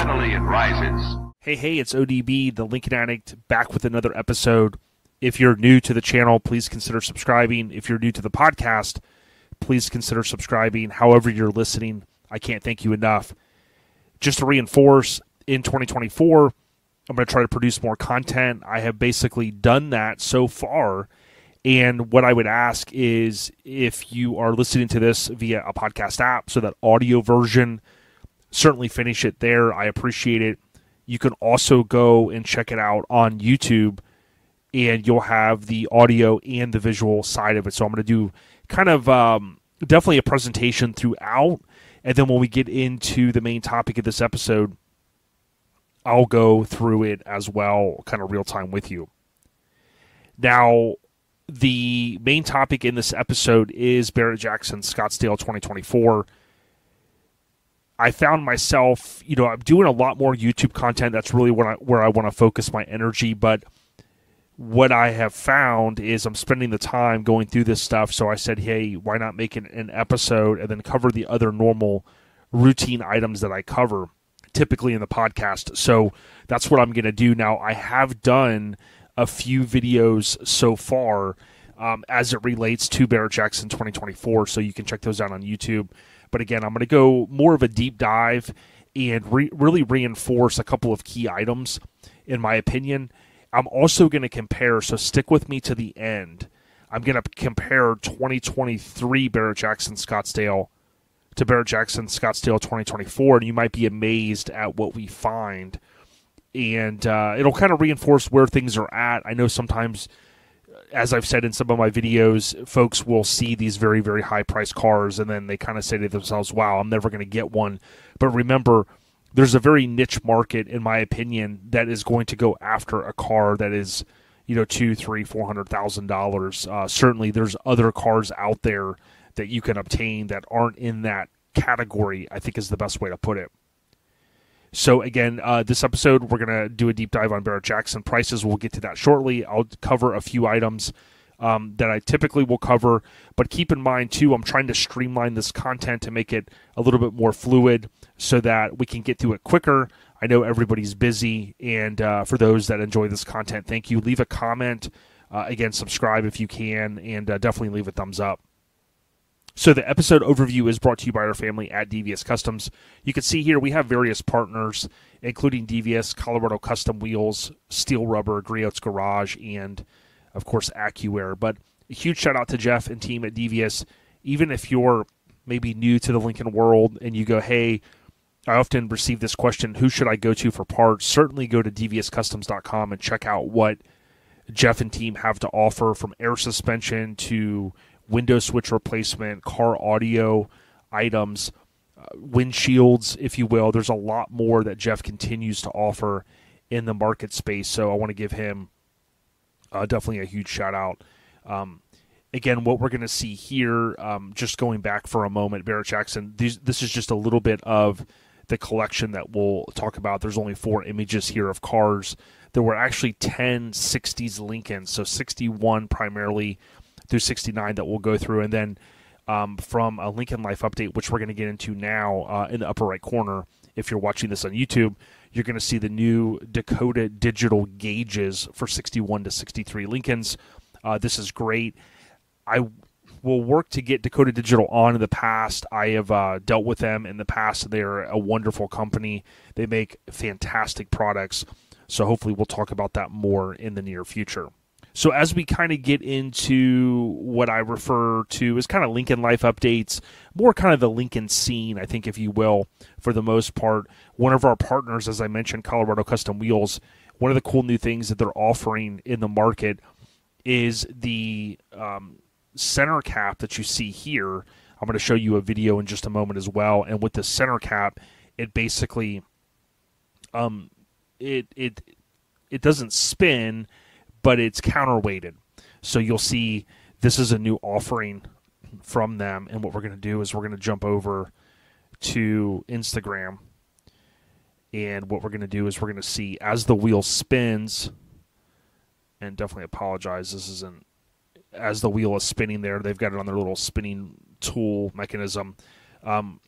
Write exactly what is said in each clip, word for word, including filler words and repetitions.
steadily it rises. Hey, hey, it's O D B, the Lincoln Addict, back with another episode. If you're new to the channel, please consider subscribing. If you're new to the podcast, please consider subscribing. However you're listening, I can't thank you enough. Just to reinforce, in twenty twenty-four, I'm going to try to produce more content. I have basically done that so far. And what I would ask is if you are listening to this via a podcast app, so that audio version, certainly finish it there. I appreciate it. You can also go and check it out on YouTube, and you'll have the audio and the visual side of it. So I'm going to do kind of um, definitely a presentation throughout. And then when we get into the main topic of this episode, I'll go through it as well, kind of real time with you. Now, the main topic in this episode is Barrett-Jackson Scottsdale twenty twenty-four. I found myself, you know, I'm doing a lot more YouTube content. That's really where I, where I want to focus my energy. But what I have found is I'm spending the time going through this stuff. So I said, hey, why not make an, an episode and then cover the other normal routine items that I cover typically in the podcast. So that's what I'm going to do now. I have done a few videos so far um, as it relates to Barrett-Jackson twenty twenty-four, so you can check those out on YouTube. But again, I'm going to go more of a deep dive and re- really reinforce a couple of key items, in my opinion. I'm also going to compare, so stick with me to the end. I'm going to compare twenty twenty-three Barrett-Jackson Scottsdale to Barrett-Jackson Scottsdale twenty twenty-four, and you might be amazed at what we find. And uh, it'll kind of reinforce where things are at. I know sometimes, as I've said in some of my videos, folks will see these very, very high-priced cars, and then they kind of say to themselves, wow, I'm never going to get one. But remember, there's a very niche market, in my opinion, that is going to go after a car that is, you know, two, three, four hundred thousand dollars. Uh, certainly, there's other cars out there that you can obtain that aren't in that category, I think is the best way to put it. So again, uh, this episode, we're going to do a deep dive on Barrett-Jackson prices. We'll get to that shortly. I'll cover a few items um, that I typically will cover. But keep in mind, too, I'm trying to streamline this content to make it a little bit more fluid so that we can get through it quicker. I know everybody's busy. And uh, for those that enjoy this content, thank you. Leave a comment. Uh, again, subscribe if you can, and uh, definitely leave a thumbs up. So the episode overview is brought to you by our family at Devious Customs. You can see here we have various partners, including Devious, Colorado Custom Wheels, Steel Rubber, Griot's Garage, and, of course, AccuAir. But a huge shout-out to Jeff and team at Devious. Even if you're maybe new to the Lincoln world and you go, hey, I often receive this question, who should I go to for parts? Certainly go to Devious Customs dot com and check out what Jeff and team have to offer, from air suspension to window switch replacement, car audio items, uh, windshields, if you will. There's a lot more that Jeff continues to offer in the market space, so I want to give him uh, definitely a huge shout-out. Um, again, what we're going to see here, um, just going back for a moment, Barrett-Jackson, these, this is just a little bit of the collection that we'll talk about. There's only four images here of cars. There were actually ten sixties Lincolns, so sixty-one primarily, through sixty-nine that we'll go through. And then um, from a Lincoln Life update, which we're going to get into now uh, in the upper right corner, if you're watching this on YouTube, you're going to see the new Dakota Digital gauges for sixty-one to sixty-three Lincolns. Uh, this is great. I will work to get Dakota Digital on in the past. I have uh, dealt with them in the past. They're a wonderful company. They make fantastic products. So hopefully we'll talk about that more in the near future. So as we kind of get into what I refer to as kind of Lincoln Life updates, more kind of the Lincoln scene, I think, if you will, for the most part. One of our partners, as I mentioned, Colorado Custom Wheels, one of the cool new things that they're offering in the market is the um, center cap that you see here. I'm going to show you a video in just a moment as well. And with the center cap, it basically um, it it it doesn't spin, but it's counterweighted. So you'll see this is a new offering from them. And what we're going to do is we're going to jump over to Instagram. And what we're going to do is we're going to see as the wheel spins, and definitely apologize, this isn't, as the wheel is spinning there, they've got it on their little spinning tool mechanism. Um,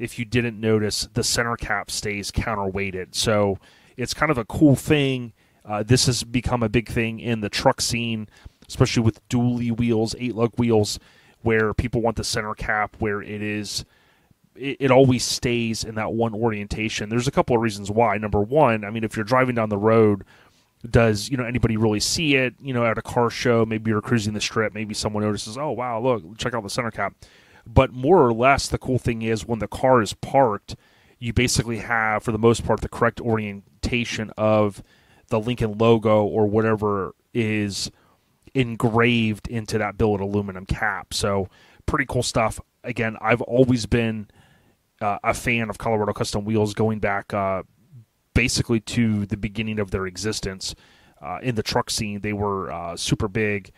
if you didn't notice, the center cap stays counterweighted. So it's kind of a cool thing. Uh, this has become a big thing in the truck scene, especially with dually wheels, eight-lug wheels, where people want the center cap where it is, it, it always stays in that one orientation. There's a couple of reasons why. Number one, I mean, if you're driving down the road, does, you know, anybody really see it? You know, at a car show, maybe you're cruising the strip, maybe someone notices, oh, wow, look, check out the center cap. But more or less, the cool thing is when the car is parked, you basically have, for the most part, the correct orientation of the Lincoln logo or whatever is engraved into that billet aluminum cap. So pretty cool stuff. Again, I've always been uh, a fan of Colorado Custom Wheels going back uh, basically to the beginning of their existence. Uh, in the truck scene, they were uh, super big,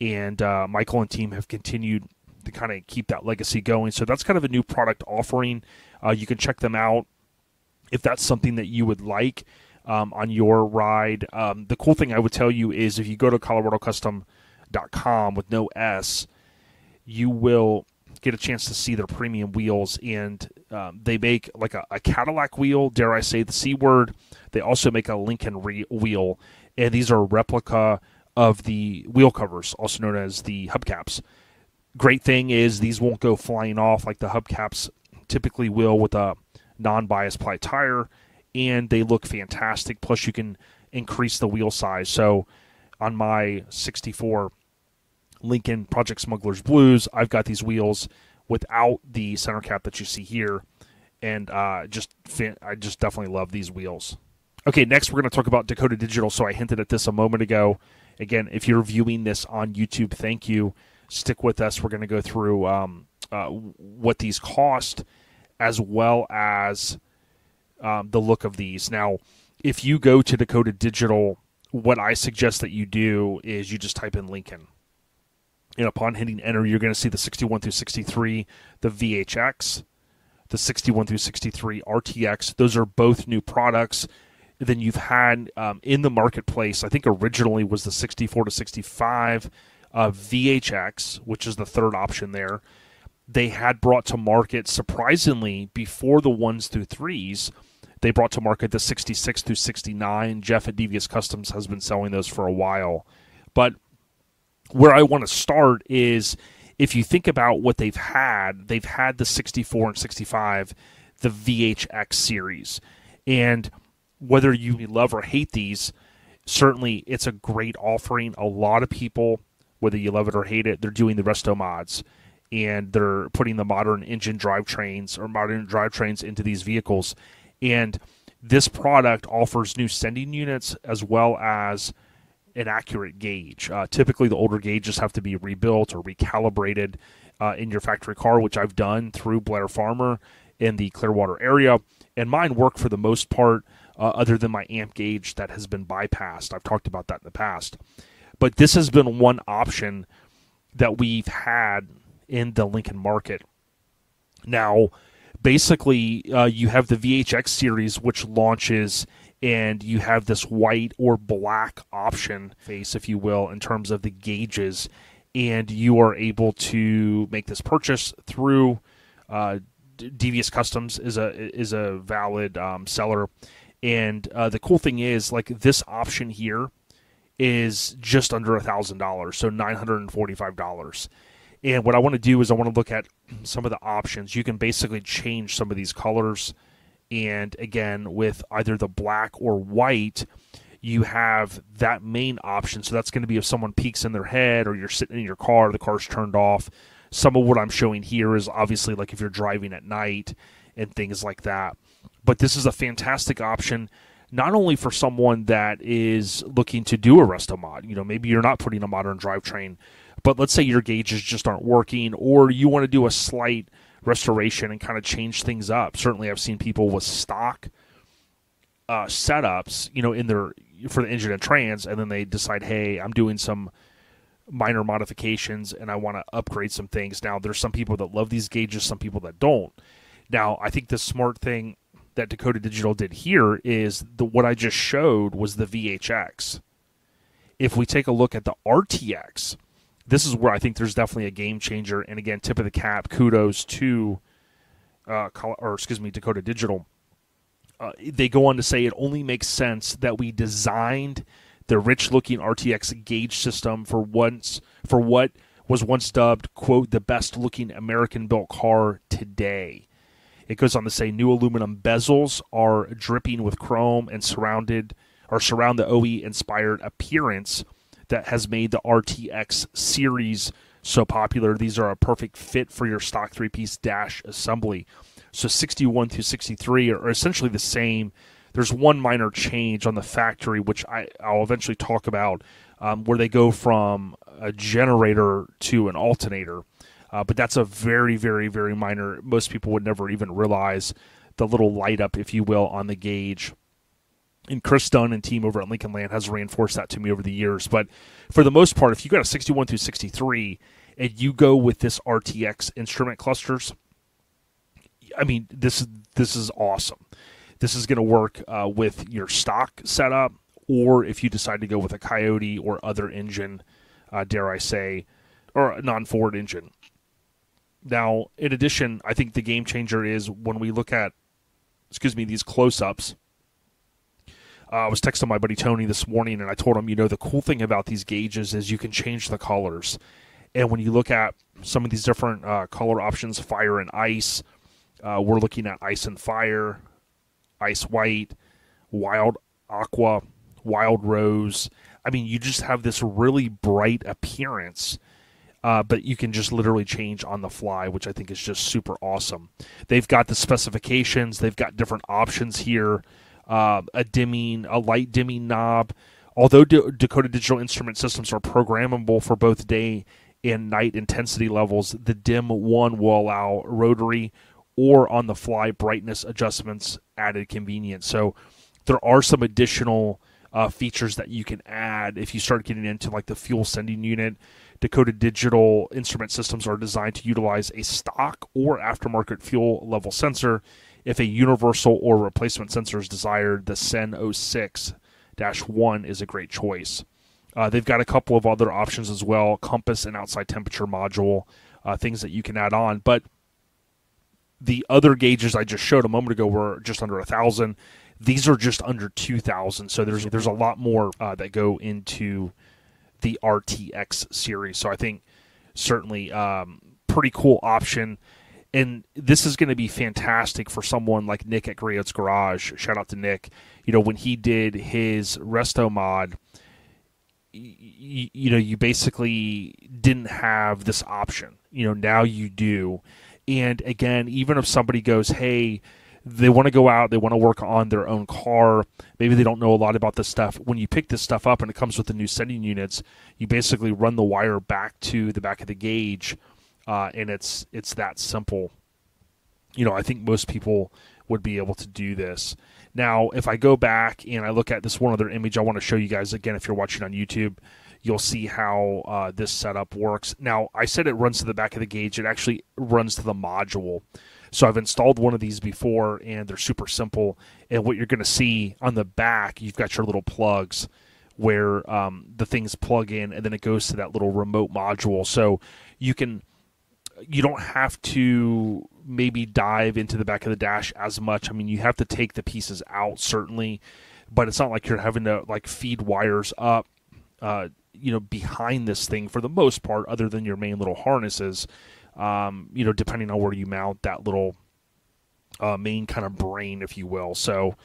and uh, Michael and team have continued to kind of keep that legacy going. So that's kind of a new product offering. Uh, you can check them out if that's something that you would like um, on your ride. Um, the cool thing I would tell you is if you go to Colorado Custom dot com with no S, you will get a chance to see their premium wheels. And um, they make like a, a Cadillac wheel, dare I say the C word. They also make a Lincoln re- wheel. And these are a replica of the wheel covers, also known as the hubcaps. Great thing is these won't go flying off like the hubcaps typically will with a non-bias ply tire, and they look fantastic. Plus, you can increase the wheel size. So on my sixty-four Lincoln Project Smugglers Blues, I've got these wheels without the center cap that you see here, and uh, just I just definitely love these wheels. Okay, next we're going to talk about Dakota Digital. So I hinted at this a moment ago. Again, if you're viewing this on YouTube, thank you. Stick with us. We're going to go through um, uh, what these cost as well as um, the look of these. Now, if you go to Dakota Digital, what I suggest that you do is you just type in Lincoln. And upon hitting enter, you're going to see the sixty-one through sixty-three, the V H X, the sixty-one through sixty-three R T X. Those are both new products. Then you've had um, in the marketplace, I think originally was the sixty-four to sixty-five. Uh, V H X, which is the third option there. They had brought to market, surprisingly, before the ones through threes, they brought to market the sixty-six through sixty-nine. Jeff at Devious Customs has been selling those for a while. But where I want to start is if you think about what they've had, they've had the sixty-four and sixty-five, the V H X series. And whether you love or hate these, certainly it's a great offering. A lot of people, whether you love it or hate it, they're doing the resto mods, and they're putting the modern engine drivetrains or modern drivetrains into these vehicles. And this product offers new sending units as well as an accurate gauge. Uh, typically, the older gauges have to be rebuilt or recalibrated uh, in your factory car, which I've done through Blair Farmer in the Clearwater area. And mine work for the most part, uh, other than my amp gauge that has been bypassed. I've talked about that in the past. But this has been one option that we've had in the Lincoln market. Now, basically, uh, you have the V H X series, which launches, and you have this white or black option face, if you will, in terms of the gauges. And you are able to make this purchase through uh, Devious Customs is a is a valid um, seller. And uh, the cool thing is, like this option here, is just under a thousand dollars, so nine hundred forty-five dollars. And what I want to do is I want to look at some of the options. You can basically change some of these colors. And again, with either the black or white, you have that main option. So that's going to be if someone peeks in their head or you're sitting in your car, the car's turned off. Some of what I'm showing here is obviously like if you're driving at night and things like that. But this is a fantastic option, not only for someone that is looking to do a resto mod. You know, maybe you're not putting a modern drivetrain, but let's say your gauges just aren't working, or you want to do a slight restoration and kind of change things up. Certainly, I've seen people with stock uh, setups, you know, in their for the engine and trans, and then they decide, hey, I'm doing some minor modifications and I want to upgrade some things. Now, there's some people that love these gauges, some people that don't. Now, I think the smart thing that Dakota Digital did here is the what I just showed was the V H X. If we take a look at the R T X, this is where I think there's definitely a game changer. And again, tip of the cap, kudos to uh, or excuse me, Dakota Digital, uh, they go on to say it only makes sense that we designed the rich-looking R T X gauge system for once for what was once dubbed, quote, the best-looking American-built car today. It goes on to say new aluminum bezels are dripping with chrome and surrounded or surround the O E-inspired appearance that has made the R T X series so popular. These are a perfect fit for your stock three-piece dash assembly. So sixty-one through sixty-three are essentially the same. There's one minor change on the factory, which I, I'll eventually talk about, um, where they go from a generator to an alternator. Uh, but that's a very, very, very minor. Most people would never even realize the little light up, if you will, on the gauge. And Chris Dunn and team over at Lincoln Land has reinforced that to me over the years. But for the most part, if you got a sixty-one through sixty-three and you go with this R T X instrument clusters, I mean, this, this is awesome. This is going to work uh, with your stock setup, or if you decide to go with a Coyote or other engine, uh, dare I say, or a non-Ford engine. Now, in addition, I think the game changer is when we look at, excuse me, these close-ups. Uh, I was texting my buddy Tony this morning, and I told him, you know, the cool thing about these gauges is you can change the colors. And when you look at some of these different uh, color options, fire and ice, uh, we're looking at ice and fire, ice white, wild aqua, wild rose. I mean, you just have this really bright appearance. Uh, but you can just literally change on the fly, which I think is just super awesome. They've got the specifications. They've got different options here. Uh, a dimming, a light dimming knob. Although D- Dakota Digital instrument systems are programmable for both day and night intensity levels, the dim one will allow rotary or on-the-fly brightness adjustments, added convenience. So there are some additional uh, features that you can add if you start getting into like the fuel sending unit. Dakota Digital instrument systems are designed to utilize a stock or aftermarket fuel level sensor if a universal or replacement sensor is desired. The S E N zero six dash one is a great choice. Uh, they've got a couple of other options as well, compass and outside temperature module, uh, things that you can add on. But the other gauges I just showed a moment ago were just under one thousand. These are just under two thousand, so there's there's a lot more uh, that go into the R T X series. So I think certainly um, pretty cool option. And this is going to be fantastic for someone like Nick at Griot's Garage. Shout out to Nick. You know, when he did his resto mod, you, you know, you basically didn't have this option. You know, now you do. And again, even if somebody goes, hey, they want to go out, they want to work on their own car, maybe they don't know a lot about this stuff, when you pick this stuff up and it comes with the new sending units, you basically run the wire back to the back of the gauge, uh, and it's it's that simple. You know, I think most people would be able to do this. Now, if I go back and I look at this one other image I want to show you guys, again, if you're watching on YouTube, you'll see how uh, this setup works. Now, I said it runs to the back of the gauge. It actually runs to the module. So I've installed one of these before, and they're super simple. And what you're going to see on the back, you've got your little plugs where um, the things plug in, and then it goes to that little remote module. So you can, you don't have to maybe dive into the back of the dash as much. I mean, you have to take the pieces out, certainly, but it's not like you're having to like feed wires up, uh, you know, behind this thing for the most part, other than your main little harnesses. Um, you know, depending on where you mount that little uh, main kind of brain, if you will. So,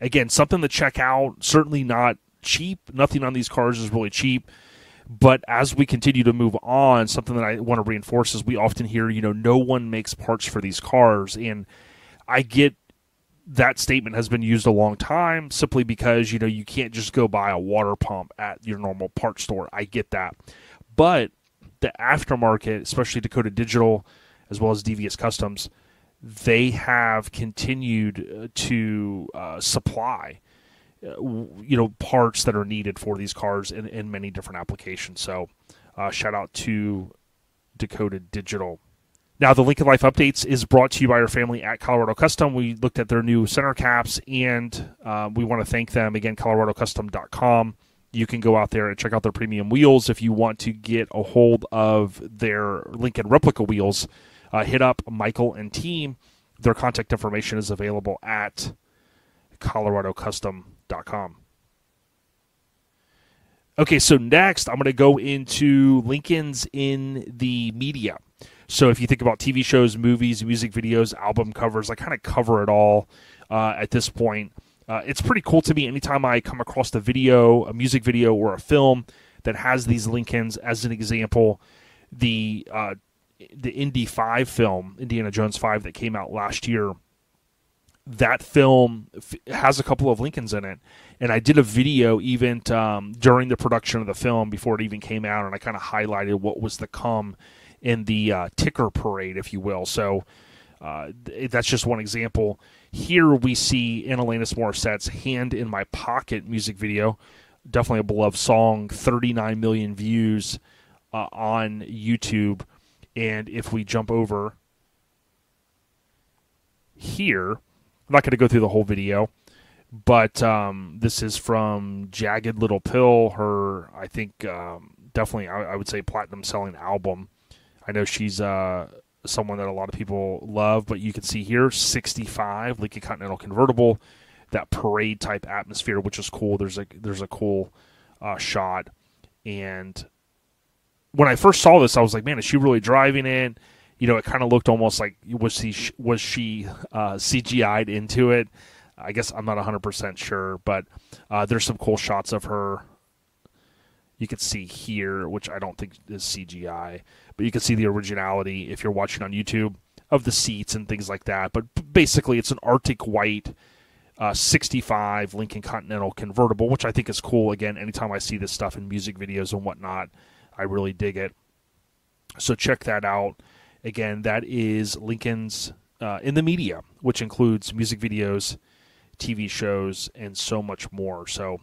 again, something to check out. Certainly not cheap. Nothing on these cars is really cheap. But as we continue to move on, something that I want to reinforce is we often hear, you know, no one makes parts for these cars. And I get that statement has been used a long time simply because, you know, you can't just go buy a water pump at your normal parts store. I get that. But the aftermarket, especially Dakota Digital, as well as Devious Customs, they have continued to uh, supply, uh, you know, parts that are needed for these cars in, in many different applications. So, uh, shout out to Dakota Digital. Now, the Lincoln Life Updates is brought to you by our family at Colorado Custom. We looked at their new center caps, and uh, we want to thank them again. Colorado Custom dot com. You can go out there and check out their premium wheels. If you want to get a hold of their Lincoln replica wheels, uh, hit up Michael and team. Their contact information is available at Colorado Custom dot com. Okay, so next I'm going to go into Lincolns in the media. So if you think about T V shows, movies, music videos, album covers, I kind of cover it all uh, at this point. Uh, it's pretty cool to me anytime I come across a video, a music video, or a film that has these Lincolns. As an example, the uh, the Indy five film, Indiana Jones five, that came out last year, that film f- has a couple of Lincolns in it. And I did a video even t- um, during the production of the film before it even came out, and I kind of highlighted what was to come in the uh, ticker parade, if you will. So uh, th- that's just one example. Here we see in Alanis Morissette's Hand in My Pocket music video, definitely a beloved song, thirty-nine million views uh, on YouTube. And if we jump over here, I'm not going to go through the whole video, but um, this is from Jagged Little Pill, her, I think, um, definitely, I, I would say, platinum-selling album. I know she's uh, someone that a lot of people love, but you can see here, sixty-five, Lincoln Continental Convertible, that parade-type atmosphere, which is cool. There's a, there's a cool uh, shot. And when I first saw this, I was like, man, is she really driving it? You know, it kind of looked almost like, was she, was she uh, C G I'd into it? I guess I'm not one hundred percent sure, but uh, there's some cool shots of her. You can see here, which I don't think is C G I, but you can see the originality if you're watching on YouTube of the seats and things like that. But basically, it's an Arctic White uh, sixty-five Lincoln Continental convertible, which I think is cool. Again, anytime I see this stuff in music videos and whatnot, I really dig it. So check that out. Again, that is Lincoln's uh, in the media, which includes music videos, T V shows, and so much more. So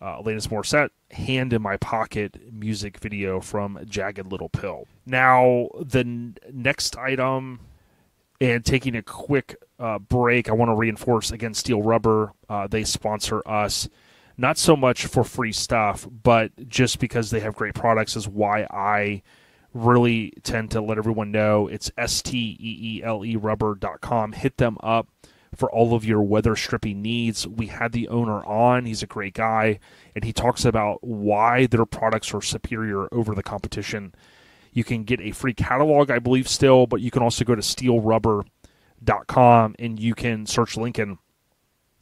Uh, Alanis Morissette, Hand in My Pocket music video from Jagged Little Pill. Now, the n- next item, and taking a quick uh, break, I want to reinforce, again, Steel Rubber. Uh, they sponsor us, not so much for free stuff, but just because they have great products is why I really tend to let everyone know. It's S T E E L E Rubber dot com. Hit them up for all of your weather stripping needs. We had the owner on. He's a great guy, and he talks about why their products are superior over the competition. You can get a free catalog, I believe, still, but you can also go to Steel Rubber dot com, and you can search Lincoln.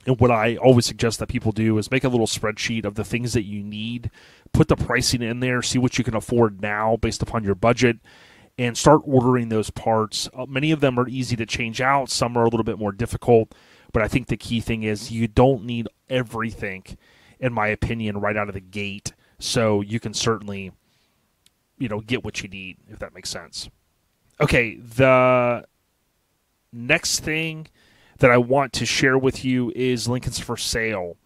And what I always suggest that people do is make a little spreadsheet of the things that you need, put the pricing in there, see what you can afford now based upon your budget, and start ordering those parts. Uh, many of them are easy to change out. Some are a little bit more difficult. But I think the key thing is you don't need everything, in my opinion, right out of the gate. So you can certainly, you know, get what you need, if that makes sense. Okay, the next thing that I want to share with you is Lincoln's for sale.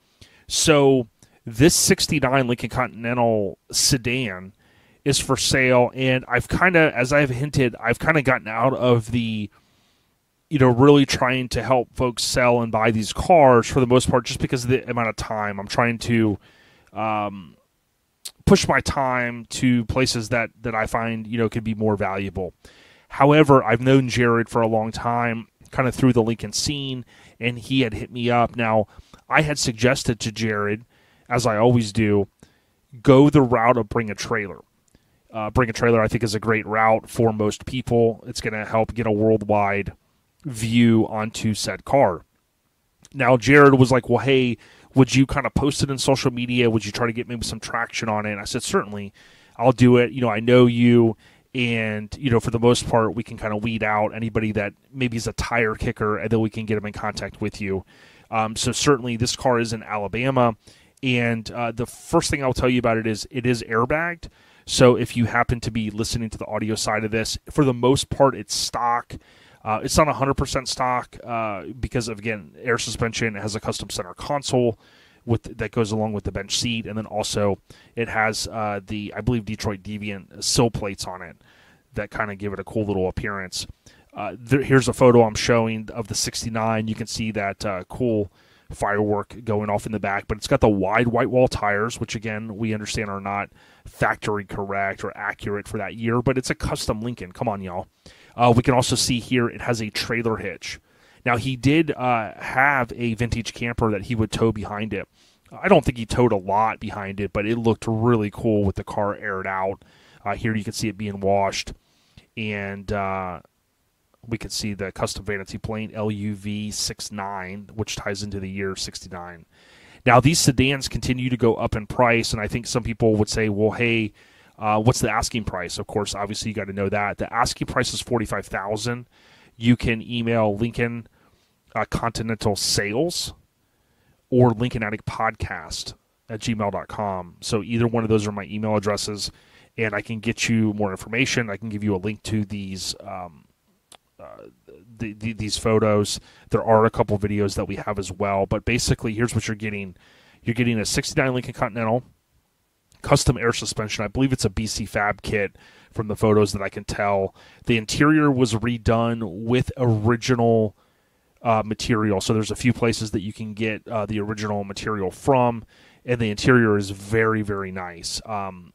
So this sixty-nine Lincoln Continental sedan is for sale, and I've kind of, as I've hinted, I've kind of gotten out of the, you know, really trying to help folks sell and buy these cars for the most part, just because of the amount of time. I'm trying to um, push my time to places that, that I find, you know, could be more valuable. However, I've known Jared for a long time, kind of through the Lincoln scene, and he had hit me up. Now, I had suggested to Jared, as I always do, go the route of bring a trailer. Uh, bring a trailer, I think, is a great route for most people. It's going to help get a worldwide view onto said car. Now, Jared was like, well, hey, would you kind of post it in social media? Would you try to get maybe some traction on it? And I said, certainly, I'll do it. You know, I know you, and, you know, for the most part, we can kind of weed out anybody that maybe is a tire kicker, and then we can get them in contact with you. Um, so certainly this car is in Alabama, and uh, the first thing I'll tell you about it is it is airbagged. So if you happen to be listening to the audio side of this, for the most part, it's stock. Uh, it's not one hundred percent stock uh, because, of, again, air suspension. It has a custom center console with that goes along with the bench seat. And then also it has uh, the, I believe, Detroit Deviant sill plates on it that kind of give it a cool little appearance. Uh, there, here's a photo I'm showing of the sixty-nine. You can see that uh, cool firework going off in the back, but it's got the wide white wall tires, which, again, we understand are not factory correct or accurate for that year, but it's a custom Lincoln. Come on, y'all. Uh, we can also see here it has a trailer hitch. Now, he did uh, have a vintage camper that he would tow behind it. I don't think he towed a lot behind it, but it looked really cool with the car aired out. Uh, here you can see it being washed. And uh, we can see the custom vanity plate, L U V sixty-nine, which ties into the year sixty-nine. Now, these sedans continue to go up in price, and I think some people would say, well, hey, uh, what's the asking price? Of course, obviously, you got to know that. The asking price is forty-five thousand dollars. You can email Lincoln uh, Continental Sales or Lincoln Addict Podcast at gmail dot com. So either one of those are my email addresses, and I can get you more information. I can give you a link to these um, uh, the, the, these photos. There are a couple videos that we have as well. But basically, here's what you're getting. You're getting a sixty-nine Lincoln Continental, custom air suspension. I believe it's a B C Fab kit from the photos that I can tell. The interior was redone with original Uh, material, so there's a few places that you can get uh, the original material from, and the interior is very, very nice. Um,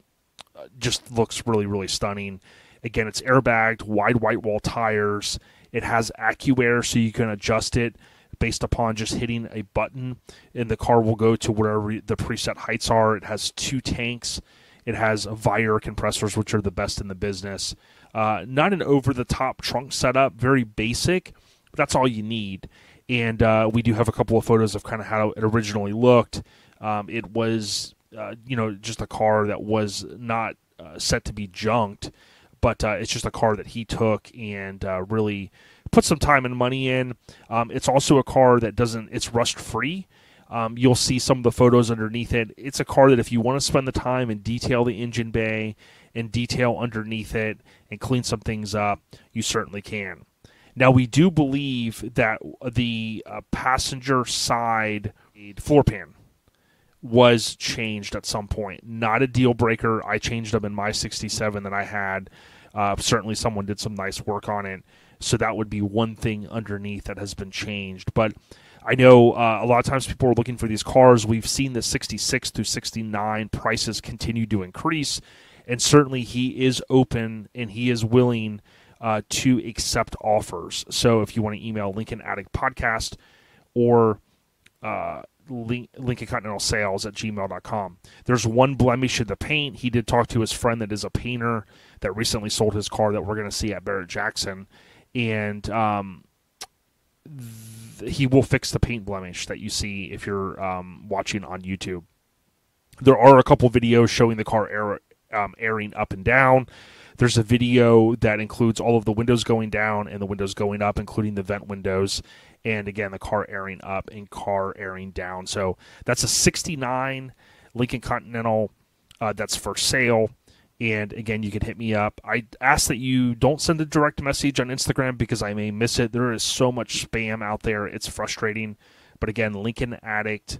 just looks really, really stunning. Again, it's airbagged, wide white wall tires. It has AccuAir, so you can adjust it based upon just hitting a button, and the car will go to wherever the preset heights are. It has two tanks. It has Vire compressors, which are the best in the business. Uh, not an over-the-top trunk setup, very basic. That's all you need. And uh, we do have a couple of photos of kind of how it originally looked. Um, it was, uh, you know, just a car that was not uh, set to be junked, but uh, it's just a car that he took and uh, really put some time and money in. Um, it's also a car that doesn't, it's rust-free. Um, you'll see some of the photos underneath it. It's a car that if you want to spend the time and detail the engine bay and detail underneath it and clean some things up, you certainly can. Now, we do believe that the uh, passenger side floor pan was changed at some point. Not a deal breaker. I changed them in my sixty-seven that I had. Uh, certainly someone did some nice work on it. So that would be one thing underneath that has been changed. But I know uh, a lot of times people are looking for these cars. We've seen the sixty-six through sixty-nine prices continue to increase. And certainly he is open and he is willing Uh, to accept offers. So if you want to email Lincoln Addict Podcast or uh, Link- Lincoln Continental Sales at gmail dot com. There's one blemish in the paint. He did talk to his friend that is a painter that recently sold his car that we're going to see at Barrett-Jackson. And um, th- he will fix the paint blemish that you see if you're um, watching on YouTube. There are a couple videos showing the car air- um, airing up and down. There's a video that includes all of the windows going down and the windows going up, including the vent windows. And again, the car airing up and car airing down. So that's a sixty-nine Lincoln Continental uh, that's for sale. And again, you can hit me up. I ask that you don't send a direct message on Instagram because I may miss it. There is so much spam out there. It's frustrating. But again, Lincoln Addict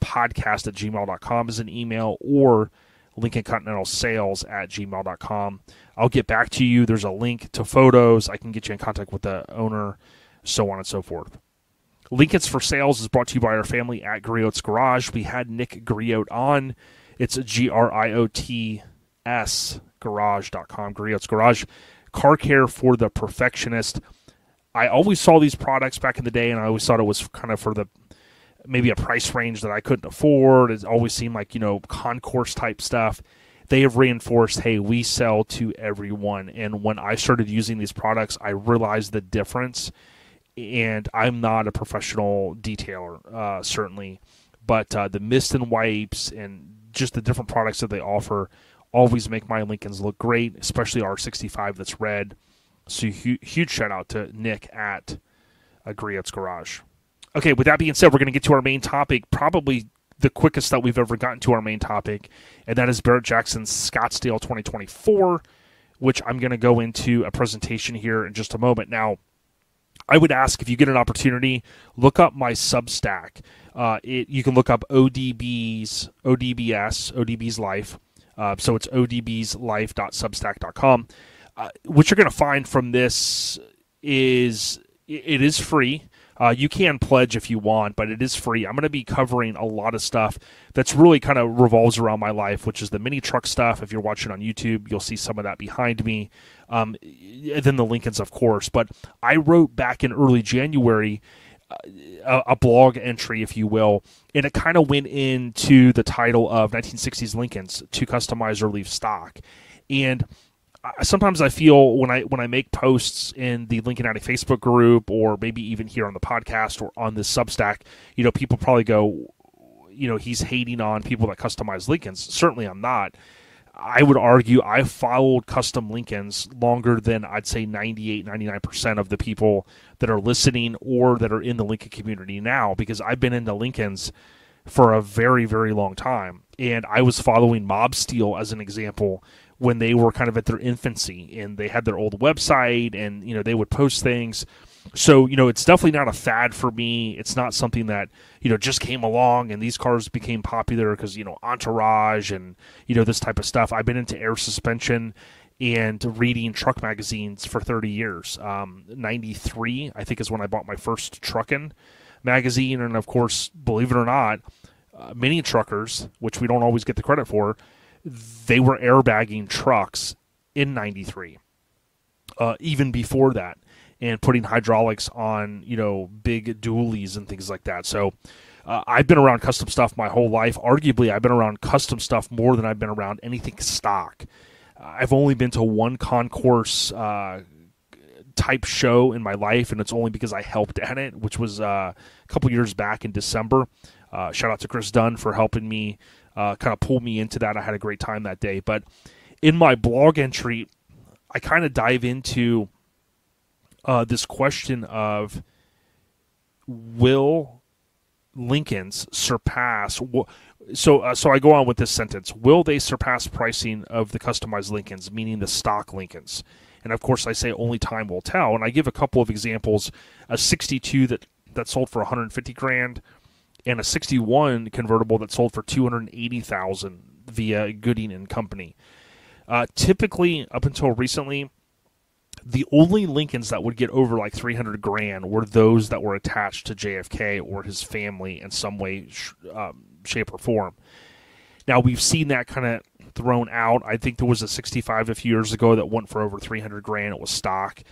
Podcast at gmail dot com is an email, or Lincoln Continental Sales at gmail dot com. I'll get back to you. There's a link to photos. I can get you in contact with the owner, so on and so forth. Lincoln's for Sales is brought to you by our family at Griot's Garage. We had Nick Griot on. It's G R I O T S garage dot com, Griot's Garage. Car care for the perfectionist. I always saw these products back in the day, and I always thought it was kind of for the maybe a price range that I couldn't afford. It always seemed like, you know, concourse type stuff. They have reinforced, hey, we sell to everyone. And when I started using these products, I realized the difference. And I'm not a professional detailer, uh, certainly. But uh, the mist and wipes and just the different products that they offer always make my Lincolns look great, especially our sixty-five that's red. So huge, huge shout out to Nick at uh, Griot's Garage. Okay, with that being said, we're going to get to our main topic, probably the quickest that we've ever gotten to our main topic, and that is Barrett-Jackson's Scottsdale twenty twenty-four, which I'm going to go into a presentation here in just a moment. Now, I would ask if you get an opportunity, look up my Substack. Uh, it, you can look up O D B's, O D B S, O D B's Life. Uh, so it's O D B s life dot substack dot com. Uh, what you're going to find from this is it is free. Uh, you can pledge if you want, but it is free. I'm going to be covering a lot of stuff that's really kind of revolves around my life, which is the mini truck stuff. If you're watching on YouTube, you'll see some of that behind me. Um, and then the Lincolns, of course. But I wrote back in early January a, a blog entry, if you will, and it kind of went into the title of nineteen sixties Lincolns to customize or leave stock. And sometimes I feel when I when I make posts in the Lincoln Addict Facebook group, or maybe even here on the podcast or on this Substack, you know, people probably go, you know, he's hating on people that customize Lincolns. Certainly I'm not. I would argue I followed custom Lincolns longer than I'd say ninety-eight, ninety-nine percent of the people that are listening or that are in the Lincoln community now, because I've been into Lincolns for a very, very long time. And I was following Mob Steel as an example when they were kind of at their infancy, and they had their old website, and, you know, they would post things. So, you know, it's definitely not a fad for me. It's not something that, you know, just came along and these cars became popular because, you know, Entourage and, you know, this type of stuff. I've been into air suspension and reading truck magazines for thirty years. Um, ninety-three, I think, is when I bought my first Truckin' magazine. And of course, believe it or not, uh, mini truckers, which we don't always get the credit for, they were airbagging trucks in ninety-three, uh, even before that, and putting hydraulics on, you know, big dualies and things like that. So uh, I've been around custom stuff my whole life. Arguably, I've been around custom stuff more than I've been around anything stock. I've only been to one concourse uh, type show in my life, and it's only because I helped at it, which was uh, a couple years back in December. Uh, shout out to Chris Dunn for helping me Uh, kind of pulled me into that. I had a great time that day. But in my blog entry, I kind of dive into uh, this question of, will Lincolns surpass? Wh- so uh, so I go on with this sentence. Will they surpass pricing of the customized Lincolns, meaning the stock Lincolns? And, of course, I say only time will tell. And I give a couple of examples, a sixty-two that, that sold for one hundred fifty grand, and a sixty-one convertible that sold for two hundred eighty thousand dollars via Gooding and Company. Uh, typically, up until recently, the only Lincolns that would get over like three hundred grand were those that were attached to J F K or his family in some way, sh- um, shape, or form. Now, we've seen that kind of thrown out. I think there was a sixty-five a few years ago that went for over three hundred grand. It was stock.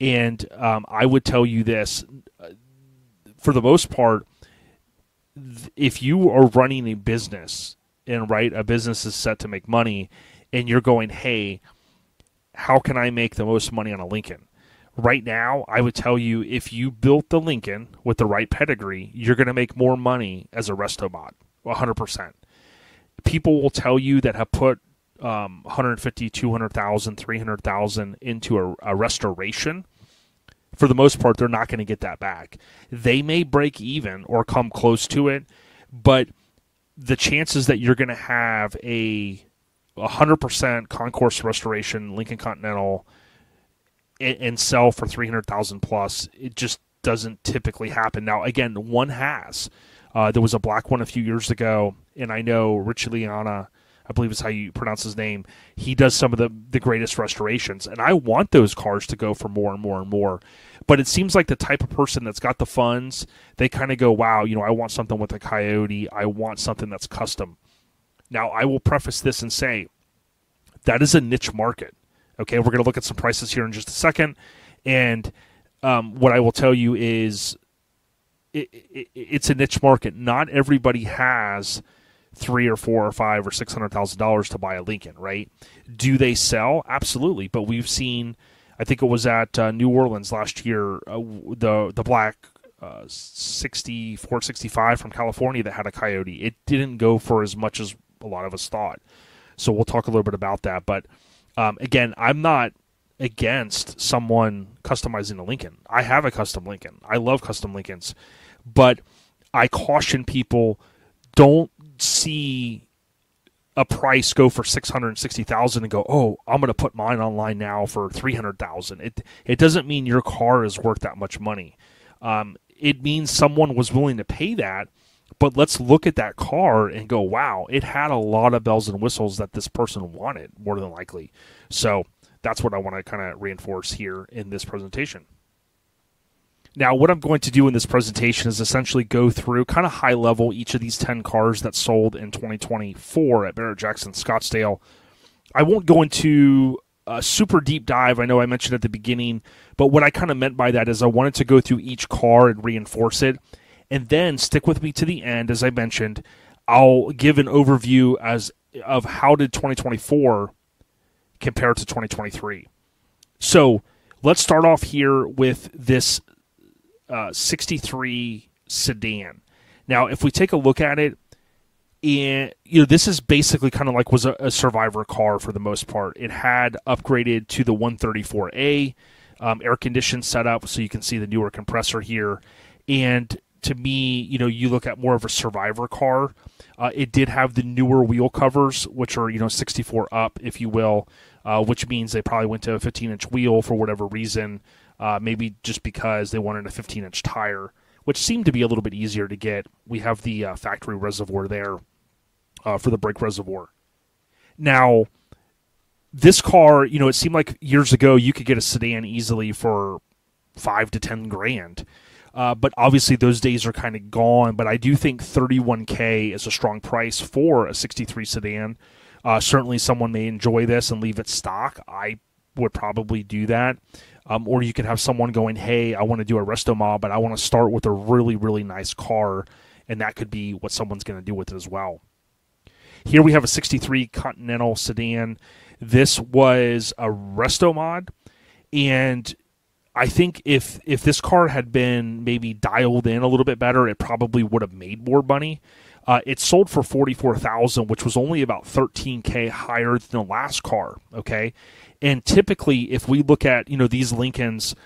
And um, I would tell you this, for the most part, if you are running a business and right, a business is set to make money, and you're going, hey, how can I make the most money on a Lincoln? Right now, I would tell you, if you built the Lincoln with the right pedigree, you're going to make more money as a resto mod, one hundred percent. People will tell you that have put um, one hundred fifty, two hundred thousand, three hundred thousand into a, a restoration. For the most part, they're not going to get that back. They may break even or come close to it, but the chances that you're going to have a one hundred percent concourse restoration Lincoln Continental and sell for three hundred thousand dollars plus, it just doesn't typically happen. Now, again, one has. Uh, there was a black one a few years ago, and I know Rich Liana, I believe is how you pronounce his name, he does some of the, the greatest restorations. And I want those cars to go for more and more and more. But it seems like the type of person that's got the funds, they kind of go, wow, you know, I want something with a Coyote. I want something that's custom. Now, I will preface this and say that is a niche market. Okay, we're going to look at some prices here in just a second. And um, what I will tell you is it, it, it's a niche market. Not everybody has three or four or five or six hundred thousand dollars to buy a Lincoln, right? Do they sell? Absolutely. But we've seen, I think it was at uh, New Orleans last year, uh, the the black uh, sixty-four sixty-five from California that had a Coyote. It didn't go for as much as a lot of us thought. So we'll talk a little bit about that. But um, again, I'm not against someone customizing a Lincoln. I have a custom Lincoln. I love custom Lincolns. But I caution people, don't see a price go for six hundred sixty thousand dollars and go, oh, I'm going to put mine online now for three hundred thousand dollars. It it doesn't mean your car is worth that much money. Um, it means someone was willing to pay that, but let's look at that car and go, wow, it had a lot of bells and whistles that this person wanted, more than likely. So that's what I want to kind of reinforce here in this presentation. Now, what I'm going to do in this presentation is essentially go through kind of high level each of these ten cars that sold in twenty twenty-four at Barrett-Jackson Scottsdale. I won't go into a super deep dive. I know I mentioned at the beginning, but what I kind of meant by that is I wanted to go through each car and reinforce it, and then stick with me to the end. As I mentioned, I'll give an overview as of how did twenty twenty-four compare to twenty twenty-three. So let's start off here with this uh, sixty-three sedan. Now, if we take a look at it, and you know, this is basically kind of like was a, a survivor car for the most part. It had upgraded to the one thirty-four A um, air conditioned setup, so you can see the newer compressor here. And to me, you know, you look at more of a survivor car. Uh, it did have the newer wheel covers, which are, you know, sixty-four up, if you will, uh, which means they probably went to a fifteen inch wheel for whatever reason, uh, maybe just because they wanted a fifteen inch tire, which seemed to be a little bit easier to get. We have the uh, factory reservoir there uh, for the brake reservoir. Now, this car, you know, it seemed like years ago you could get a sedan easily for five to ten grand. Uh, but obviously those days are kind of gone. But I do think thirty-one K is a strong price for a sixty-three sedan. Uh, certainly someone may enjoy this and leave it stock. I would probably do that. Um, or you could have someone going, hey, I want to do a resto mod, but I want to start with a really, really nice car. And that could be what someone's going to do with it as well. Here we have a sixty-three Continental sedan. This was a resto mod. And I think if if this car had been maybe dialed in a little bit better, it probably would have made more money. Uh, it sold for forty-four thousand dollars, which was only about thirteen K higher than the last car. Okay, and typically, if we look at, you know, these Lincolns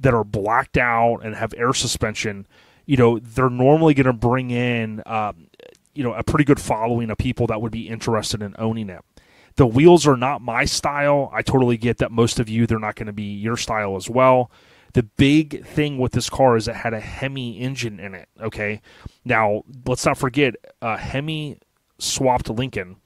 that are blacked out and have air suspension, you know, they're normally going to bring in um, you know, a pretty good following of people that would be interested in owning it. The wheels are not my style. I totally get that most of you, they're not going to be your style as well. The big thing with this car is it had a Hemi engine in it, okay? Now, let's not forget, uh, Hemi swapped Lincoln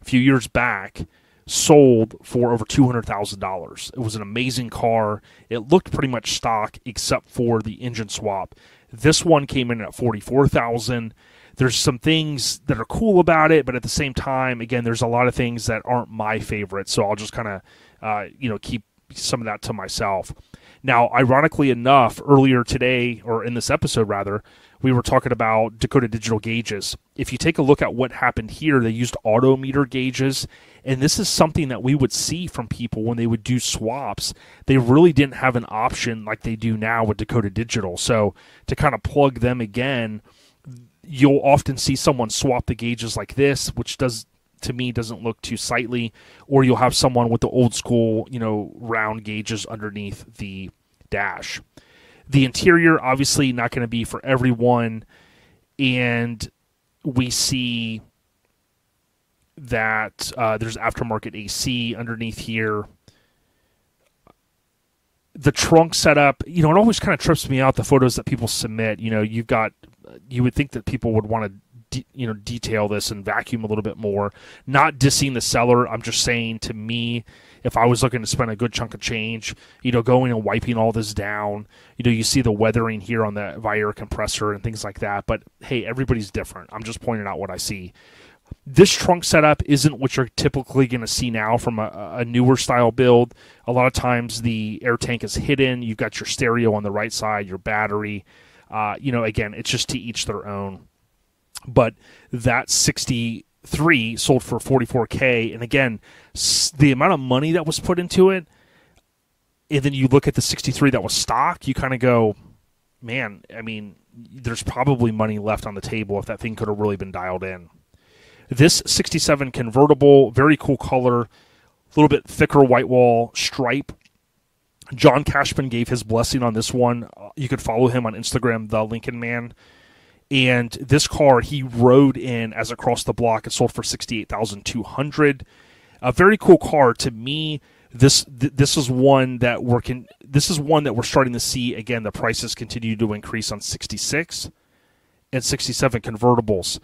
a few years back, sold for over two hundred thousand dollars. It was an amazing car. It looked pretty much stock except for the engine swap. This one came in at forty-four thousand dollars. There's some things that are cool about it, but at the same time, again, there's a lot of things that aren't my favorite, so I'll just kind of, uh, you know, keep some of that to myself. Now, ironically enough, earlier today, or in this episode rather, we were talking about Dakota Digital gauges. If you take a look at what happened here, they used auto meter gauges, and this is something that we would see from people when they would do swaps. They really didn't have an option like they do now with Dakota Digital, so to kind of plug them again, you'll often see someone swap the gauges like this, which does to me doesn't look too sightly, or you'll have someone with the old school, you know, round gauges underneath the dash. The interior, obviously not going to be for everyone, and we see that uh, there's aftermarket A C underneath here. The trunk setup, you know, it always kind of trips me out, the photos that people submit. You know, you've got, you would think that people would want to, de- you know, detail this and vacuum a little bit more. Not dissing the seller. I'm just saying, to me, if I was looking to spend a good chunk of change, you know, going and wiping all this down, you know, you see the weathering here on the Vier compressor and things like that. But hey, everybody's different. I'm just pointing out what I see. This trunk setup isn't what you're typically going to see now from a, a newer style build. A lot of times the air tank is hidden. You've got your stereo on the right side, your battery. Uh, you know, again, it's just to each their own. But that sixty-three sold for forty-four K. And again, the amount of money that was put into it, and then you look at the sixty-three that was stock, you kind of go, man, I mean, there's probably money left on the table if that thing could have really been dialed in. This sixty-seven convertible, very cool color, a little bit thicker white wall stripe. John Cashman gave his blessing on this one. You could follow him on Instagram, The Lincoln Man. And this car he rode in as it crossed the block. It sold for sixty-eight thousand two hundred dollars. A very cool car to me. This th- this is one that we're con- this is one that we're starting to see again. The prices continue to increase on sixty-six and sixty-seven convertibles.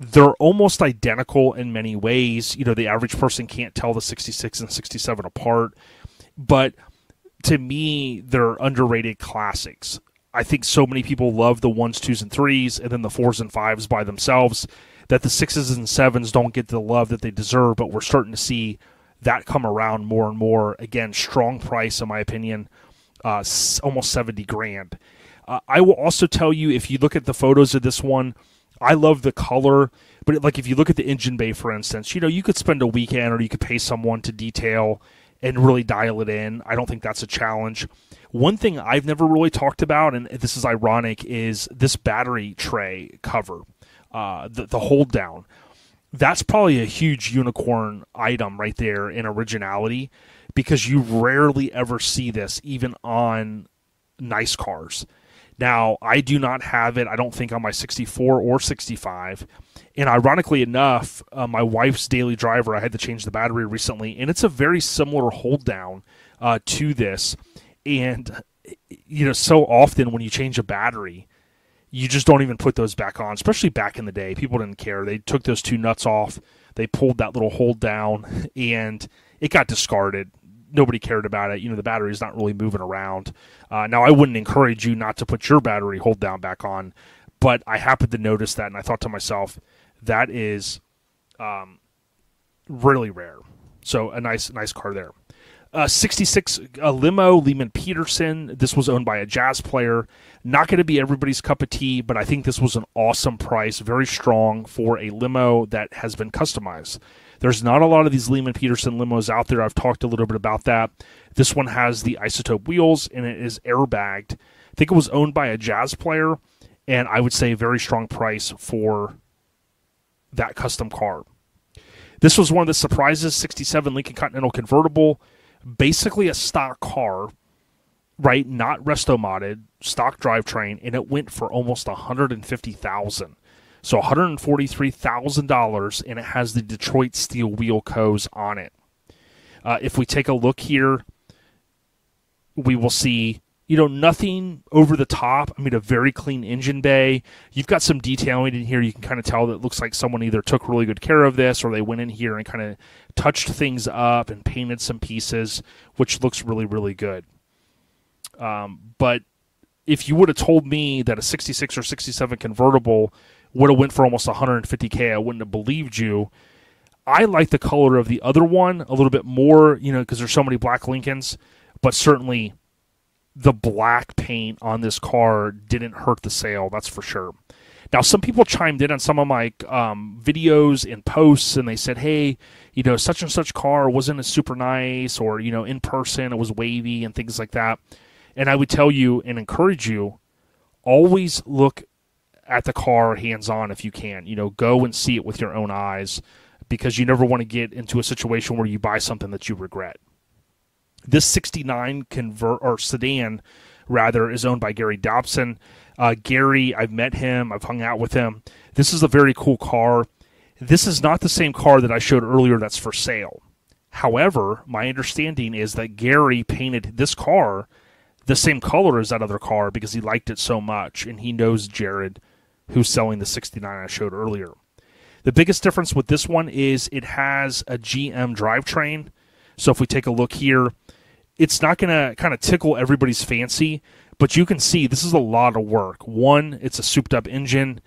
They're almost identical in many ways. You know, the average person can't tell the sixty-six and sixty-seven apart. But to me, they're underrated classics. I think so many people love the ones, twos, and threes, and then the fours and fives by themselves, that the sixes and sevens don't get the love that they deserve, but we're starting to see that come around more and more. Again, strong price, in my opinion, uh, almost seventy grand. Uh, I will also tell you, if you look at the photos of this one, I love the color, but it, like if you look at the engine bay, for instance, you know, you could spend a weekend or you could pay someone to detail and really dial it in. I don't think that's a challenge. One thing I've never really talked about, and this is ironic, is this battery tray cover, uh, the, the hold down. That's probably a huge unicorn item right there in originality, because you rarely ever see this even on nice cars. Now, I do not have it, I don't think, on my sixty-four or sixty-five. And ironically enough, uh, my wife's daily driver, I had to change the battery recently, and it's a very similar hold down uh, to this. And, you know, so often when you change a battery, you just don't even put those back on, especially back in the day. People didn't care. They took those two nuts off, they pulled that little hold down, and it got discarded. Nobody cared about it. You know, the battery's not really moving around. Uh, now, I wouldn't encourage you not to put your battery hold down back on, but I happened to notice that, and I thought to myself, that is um, really rare. So a nice, nice car there. Uh, sixty-six uh, limo, Lehmann-Peterson. This was owned by a jazz player. Not going to be everybody's cup of tea, but I think this was an awesome price, very strong for a limo that has been customized. There's not a lot of these Lehmann-Peterson limos out there. I've talked a little bit about that. This one has the Isotope wheels, and it is airbagged. I think it was owned by a jazz player, and I would say a very strong price for that custom car. This was one of the surprises, sixty-seven Lincoln Continental convertible. Basically a stock car, right? Not resto modded, stock drivetrain, and it went for almost one hundred fifty thousand dollars. So one hundred forty-three thousand dollars, and it has the Detroit Steel Wheel Co's on it. Uh, if we take a look here, we will see, you know, nothing over the top. I mean, a very clean engine bay. You've got some detailing in here. You can kind of tell that it looks like someone either took really good care of this, or they went in here and kind of touched things up and painted some pieces, which looks really, really good. Um, but if you would have told me that a sixty-six or sixty-seven convertible would have went for almost one hundred fifty K, I wouldn't have believed you. I like the color of the other one a little bit more, you know, because there's so many black Lincolns, but certainly the black paint on this car didn't hurt the sale, that's for sure. Now, some people chimed in on some of my um, videos and posts, and they said, hey, you know, such and such car wasn't as super nice, or, you know, in person it was wavy and things like that. And I would tell you and encourage you, always look at the car hands-on if you can. You know, go and see it with your own eyes, because you never want to get into a situation where you buy something that you regret. This sixty-nine convert or sedan, rather, is owned by Gary Dobson. Uh, Gary, I've met him. I've hung out with him. This is a very cool car. This is not the same car that I showed earlier that's for sale. However, my understanding is that Gary painted this car the same color as that other car because he liked it so much, and he knows Jared, who's selling the sixty-nine I showed earlier. The biggest difference with this one is it has a G M drivetrain. So if we take a look here, it's not going to kind of tickle everybody's fancy, but you can see this is a lot of work. One, it's a souped-up engine,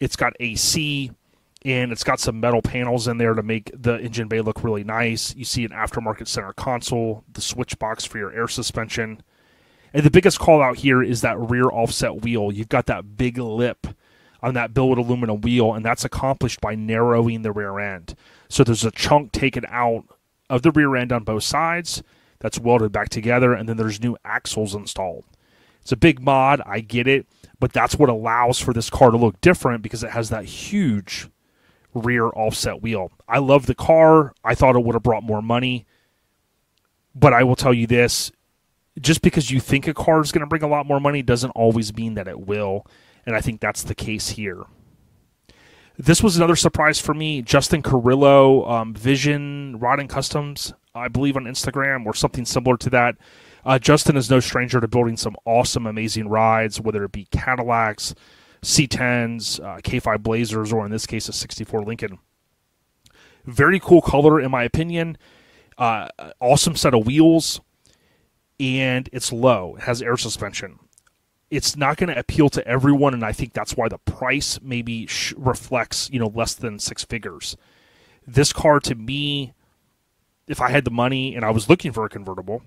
it's got A C, and it's got some metal panels in there to make the engine bay look really nice. You see an aftermarket center console, the switch box for your air suspension. And the biggest call-out here is that rear offset wheel. You've got that big lip on that billet aluminum wheel, and that's accomplished by narrowing the rear end. So there's a chunk taken out of the rear end on both sides that's welded back together, and then there's new axles installed. It's a big mod, I get it, but that's what allows for this car to look different, because it has that huge rear offset wheel. I love the car. I thought it would have brought more money, but I will tell you this, just because you think a car is going to bring a lot more money doesn't always mean that it will, and I think that's the case here. This was another surprise for me. Justin Carrillo, um, Vision Rod and Customs, I believe on Instagram or something similar to that. Uh, Justin is no stranger to building some awesome, amazing rides, whether it be Cadillacs, C tens, uh, K five Blazers, or in this case, a sixty-four Lincoln. Very cool color, in my opinion. Uh, awesome set of wheels, and it's low. It has air suspension. it's not going to appeal to everyone, and I think that's why the price maybe sh reflects, you know, less than six figures. This car, to me, if I had the money and I was looking for a convertible,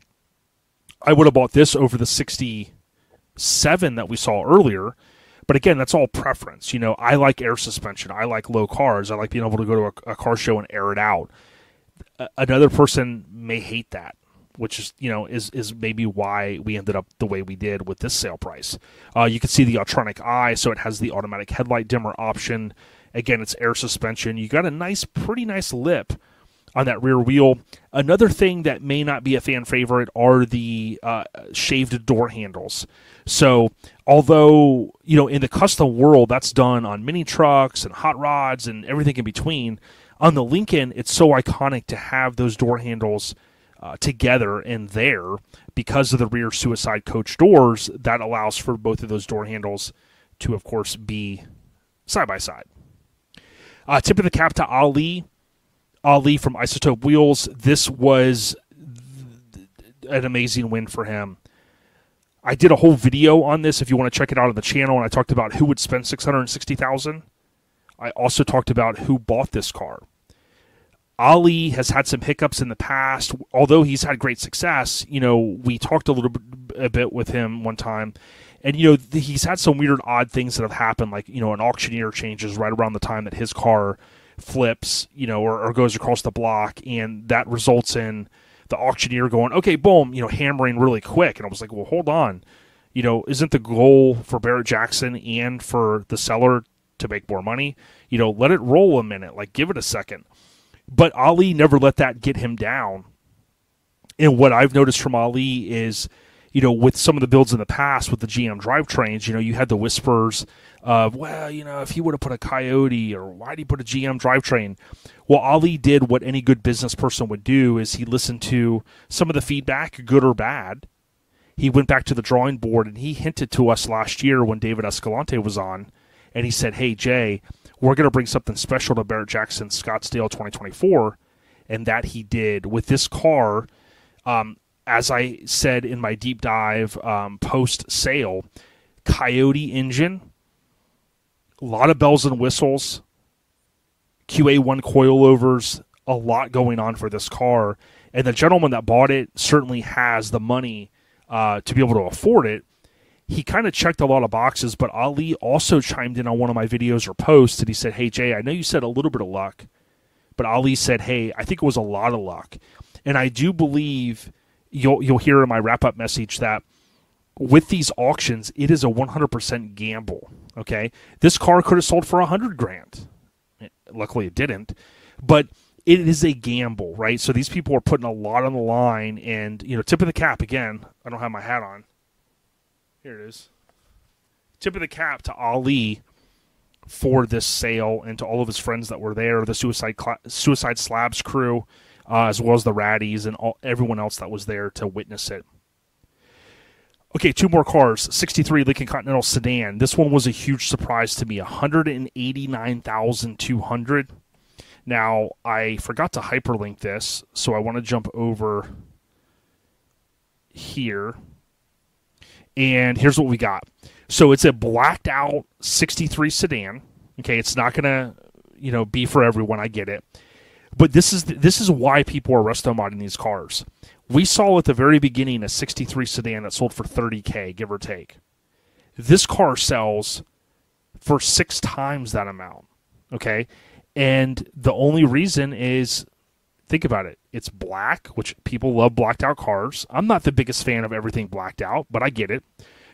I would have bought this over the sixty-seven that we saw earlier. But again, that's all preference. You know, I like air suspension. I like low cars. I like being able to go to a, a car show and air it out. A another person may hate that, which is, you know, is is maybe why we ended up the way we did with this sale price. Uh, you can see the Autronic Eye, so it has the automatic headlight dimmer option. Again, it's air suspension. You got a nice, pretty nice lip on that rear wheel. Another thing that may not be a fan favorite are the uh, shaved door handles. So although, you know, in the custom world, that's done on mini trucks and hot rods and everything in between, on the Lincoln, it's so iconic to have those door handles Uh, together and there because of the rear suicide coach doors that allows for both of those door handles to, of course, be side by side. Uh, tip of the cap to Ali, Ali from Isotope Wheels. This was an amazing win for him. I did a whole video on this if you want to check it out on the channel, and I talked about who would spend six hundred sixty thousand dollars. I also talked about who bought this car. Ali has had some hiccups in the past, although he's had great success. You know, we talked a little bit, a bit with him one time, and, you know, he's had some weird, odd things that have happened, like, you know, an auctioneer changes right around the time that his car flips, you know, or, or goes across the block, and that results in the auctioneer going, okay, boom, you know, hammering really quick. And I was like, well, hold on. You know, isn't the goal for Barrett-Jackson and for the seller to make more money? You know, let it roll a minute, like, give it a second. But Ali never let that get him down. And what I've noticed from Ali is, you know, with some of the builds in the past with the G M drivetrains, you know, you had the whispers of, well, you know, if he would have put a Coyote, or why did he put a G M drivetrain? Well, Ali did what any good business person would do, is he listened to some of the feedback, good or bad. He went back to the drawing board, and he hinted to us last year when David Escalante was on, and he said, hey, Jay, we're going to bring something special to Barrett-Jackson Scottsdale twenty twenty-four, and that he did with this car. Um, as I said in my deep dive um, post-sale, Coyote engine, a lot of bells and whistles, Q A one coilovers, a lot going on for this car. And the gentleman that bought it certainly has the money uh, to be able to afford it. He kind of checked a lot of boxes, but Ali also chimed in on one of my videos or posts, and he said, hey, Jay, I know you said a little bit of luck, but Ali said, hey, I think it was a lot of luck. And I do believe you'll, you'll hear in my wrap-up message that with these auctions, it is a one hundred percent gamble, okay? This car could have sold for a hundred grand. Luckily, it didn't, but it is a gamble, right? So these people are putting a lot on the line, and, you know, tip of the cap, again, I don't have my hat on. Here it is. Tip of the cap to Ali for this sale and to all of his friends that were there, the Suicide Suicide Slabs crew, uh, as well as the Raddies and all, everyone else that was there to witness it. Okay, two more cars. sixty-three Lincoln Continental Sedan. This one was a huge surprise to me, one hundred eighty-nine thousand two hundred dollars. Now, I forgot to hyperlink this, so I want to jump over here. And here's what we got. So it's a blacked out sixty-three sedan. Okay, it's not going to, you know, be for everyone. I get it. But this is this is why people are resto modding these cars. We saw at the very beginning a sixty-three sedan that sold for thirty K, give or take. This car sells for six times that amount. Okay? And the only reason is, think about it. It's black, which people love blacked out cars. I'm not the biggest fan of everything blacked out, but I get it.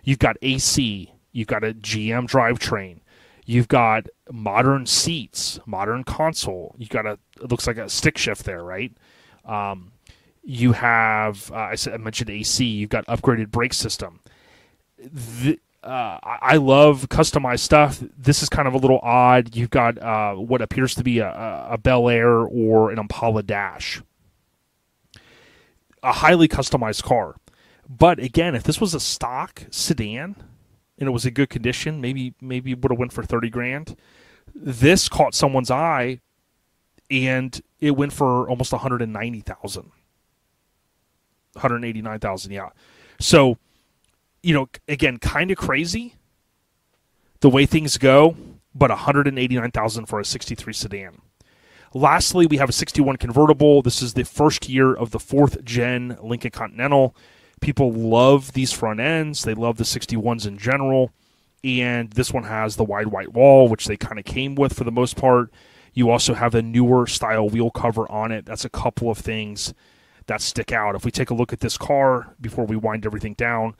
You've got A C. You've got a G M drivetrain. You've got modern seats, modern console. You've got a, it looks like a stick shift there, right? Um, you have, uh, I, said, I mentioned A C. You've got upgraded brake system. The, uh, I love customized stuff. This is kind of a little odd. You've got uh, what appears to be a, a Bel Air or an Impala Dash. A highly customized car. But again, if this was a stock sedan and it was in good condition, maybe maybe it would have went for thirty grand. This caught someone's eye, and it went for almost one hundred ninety thousand, one hundred eighty-nine thousand, yeah. So you know, again, kind of crazy the way things go, but one hundred eighty-nine thousand dollars for a sixty-three sedan. Lastly, we have a sixty-one convertible. This is the first year of the fourth gen Lincoln Continental. People love these front ends. They love the sixty-ones in general. And this one has the wide white wall, which they kind of came with for the most part. You also have a newer style wheel cover on it. That's a couple of things that stick out. If we take a look at this car before we wind everything down,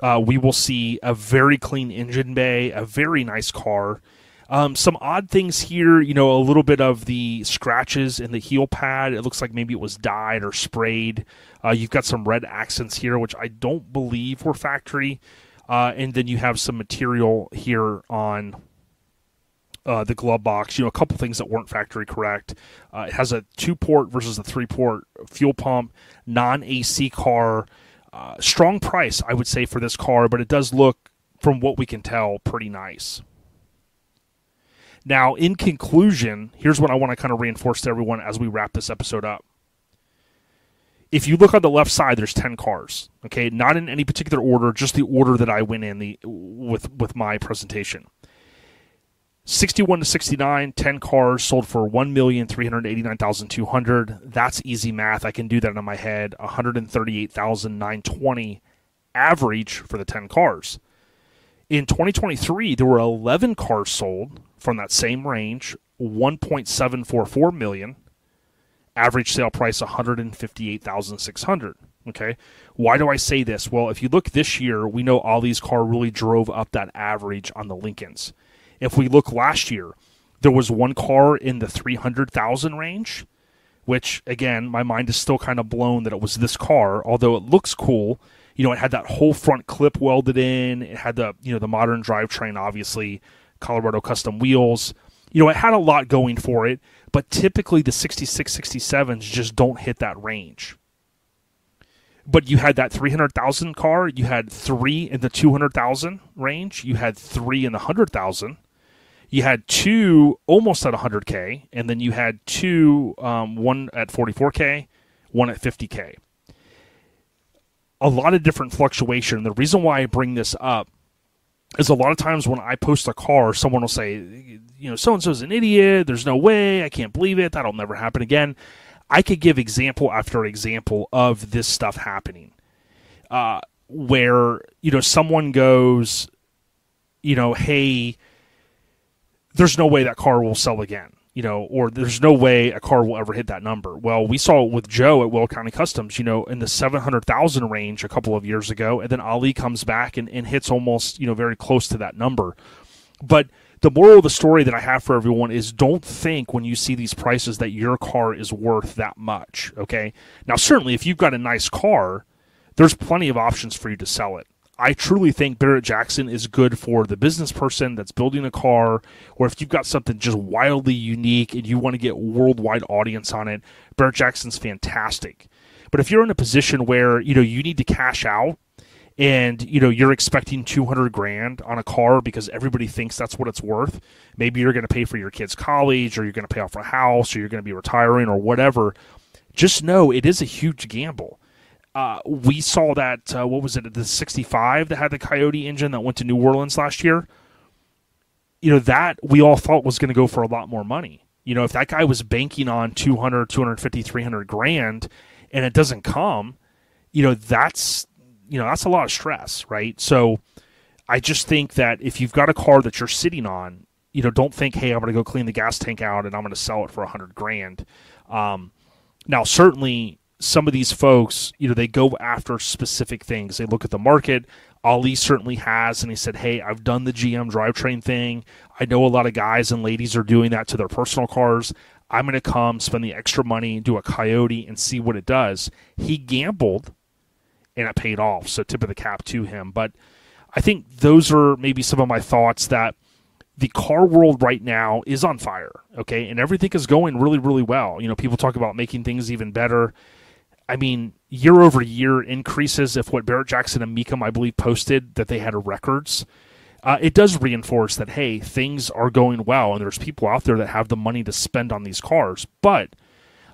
uh, we will see a very clean engine bay, a very nice car. Um, some odd things here, you know, a little bit of the scratches in the heel pad. It looks like maybe it was dyed or sprayed. Uh, you've got some red accents here, which I don't believe were factory. Uh, and then you have some material here on uh, the glove box. You know, a couple things that weren't factory correct. Uh, it has a two-port versus a three-port fuel pump, non-A C car. Uh, strong price, I would say, for this car, but it does look, from what we can tell, pretty nice. Now, in conclusion, here's what I want to kind of reinforce to everyone as we wrap this episode up. If you look on the left side, there's ten cars, okay? Not in any particular order, just the order that I went in the with, with my presentation. sixty-one to sixty-nine, ten cars sold for one million three hundred eighty-nine thousand two hundred dollars. That's easy math. I can do that in my head. one hundred thirty-eight thousand nine hundred twenty dollars average for the ten cars. In twenty twenty-three, there were eleven cars sold from that same range, one point seven four four million dollars. Average sale price, one hundred fifty-eight thousand six hundred dollars. Okay? Why do I say this? Well, if you look this year, we know Ali's car really drove up that average on the Lincolns. If we look last year, there was one car in the three hundred thousand dollars range, which, again, my mind is still kind of blown that it was this car, although it looks cool. You know, it had that whole front clip welded in. It had the, you know, the modern drivetrain, obviously, Colorado Custom Wheels. You know, it had a lot going for it, but typically the sixty-six, sixty-sevens just don't hit that range. But you had that three hundred thousand car. You had three in the two hundred thousand range. You had three in the one hundred thousand. You had two almost at one hundred K, and then you had two, um, one at forty-four K, one at fifty K. A lot of different fluctuation. The reason why I bring this up is a lot of times when I post a car, someone will say, you know, so-and-so's an idiot. There's no way. I can't believe it. That'll never happen again. I could give example after example of this stuff happening uh, where, you know, someone goes, you know, hey, there's no way that car will sell again. You know, or there's no way a car will ever hit that number. Well, we saw it with Joe at Will County Customs, you know, in the seven hundred thousand range a couple of years ago, and then Ali comes back and, and hits almost, you know, very close to that number. But the moral of the story that I have for everyone is don't think when you see these prices that your car is worth that much, okay? Now, certainly, if you've got a nice car, there's plenty of options for you to sell it. I truly think Barrett-Jackson is good for the business person that's building a car, or if you've got something just wildly unique and you want to get worldwide audience on it, Barrett-Jackson's fantastic. But if you're in a position where, you know, you need to cash out and, you know, you're expecting two hundred grand on a car because everybody thinks that's what it's worth, maybe you're going to pay for your kid's college, or you're going to pay off a house, or you're going to be retiring, or whatever, just know it is a huge gamble. Uh, we saw that, uh, what was it, the sixty-five that had the Coyote engine that went to New Orleans last year? You know, that we all thought was going to go for a lot more money. You know, if that guy was banking on two hundred, two fifty, three hundred grand and it doesn't come, you know, that's, you know, that's a lot of stress, right? So I just think that if you've got a car that you're sitting on, you know, don't think, hey, I'm going to go clean the gas tank out and I'm going to sell it for a hundred grand. Um, now, certainly, some of these folks, you know, they go after specific things. They look at the market. Ali certainly has, and he said, hey, I've done the G M drivetrain thing. I know a lot of guys and ladies are doing that to their personal cars. I'm going to come spend the extra money, do a Coyote, and see what it does. He gambled, and it paid off, so tip of the cap to him. But I think those are maybe some of my thoughts that the car world right now is on fire, okay? And everything is going really, really well. You know, people talk about making things even better. I mean, year-over-year increases, if what Barrett-Jackson and Mecum, I believe, posted, that they had records, uh, it does reinforce that, hey, things are going well, and there's people out there that have the money to spend on these cars. But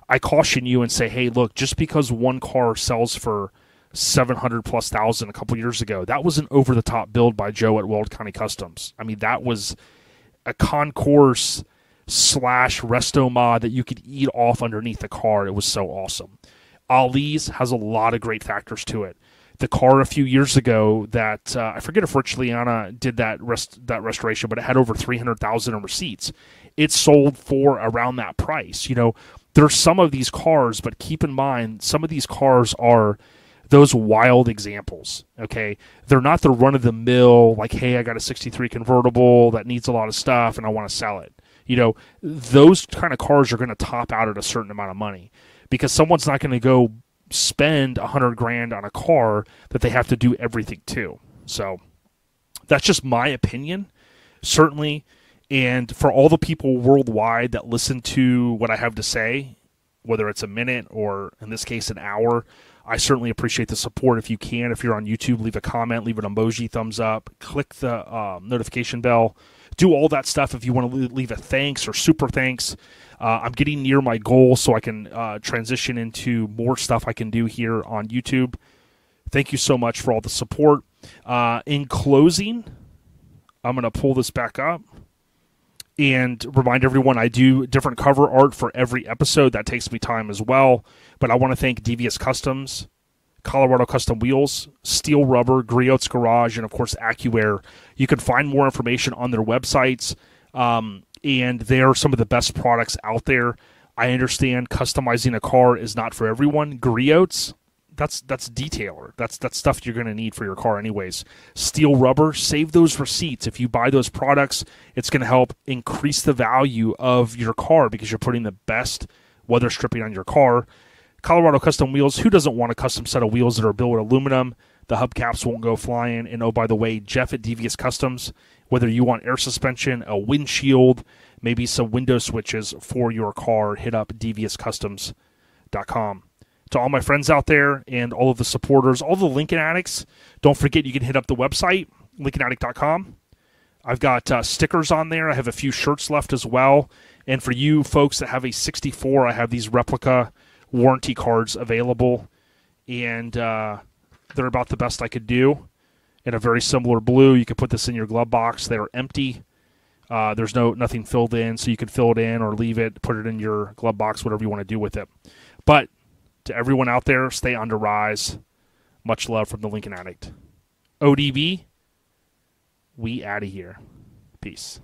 I caution you and say, hey, look, just because one car sells for seven hundred plus thousand a couple years ago. That was an over-the-top build by Joe at Weld County Customs. I mean, that was a concourse slash resto mod that you could eat off underneath the car. It was so awesome. Ali's has a lot of great factors to it. The car a few years ago that, uh, I forget if Rich Liana did that rest, that restoration, but it had over three hundred thousand in receipts. It sold for around that price. You know, there's some of these cars, but keep in mind, some of these cars are those wild examples, okay? They're not the run-of-the-mill, like, hey, I got a sixty-three convertible that needs a lot of stuff and I want to sell it. You know, those kind of cars are going to top out at a certain amount of money because someone's not going to go spend a hundred grand on a car that they have to do everything to. So that's just my opinion, certainly. And for all the people worldwide that listen to what I have to say, whether it's a minute or in this case, an hour, I certainly appreciate the support. If you can, if you're on YouTube, leave a comment, leave an emoji, thumbs up, click the um, notification bell, do all that stuff. If you want to leave a thanks or super thanks, uh, I'm getting near my goal so I can uh, transition into more stuff I can do here on YouTube. Thank you so much for all the support. Uh, in closing, I'm going to pull this back up and remind everyone I do different cover art for every episode. That takes me time as well. But I want to thank Devious Customs, Colorado Custom Wheels, Steel Rubber, Griot's Garage, and, of course, AccuAir. You can find more information on their websites, um, and they are some of the best products out there. I understand customizing a car is not for everyone. Griot's, that's that's detailer. That's, that's stuff you're going to need for your car anyways. Steel Rubber, save those receipts. If you buy those products, it's going to help increase the value of your car because you're putting the best weather stripping on your car. Colorado Custom Wheels, who doesn't want a custom set of wheels that are built with aluminum? The hubcaps won't go flying. And oh, by the way, Jeff at Devious Customs, whether you want air suspension, a windshield, maybe some window switches for your car, hit up Devious Customs dot com. To all my friends out there and all of the supporters, all the Lincoln Addicts, don't forget you can hit up the website, Lincoln Addict dot com. I've got uh, stickers on there. I have a few shirts left as well. And for you folks that have a sixty-four, I have these replica warranty cards available, and uh, they're about the best I could do in a very similar blue. You can put this in your glove box. They are empty. Uh, there's no nothing filled in, so you can fill it in or leave it, put it in your glove box, whatever you want to do with it. But to everyone out there, stay on the rise. Much love from the Lincoln Addict. O D B, we out of here. Peace.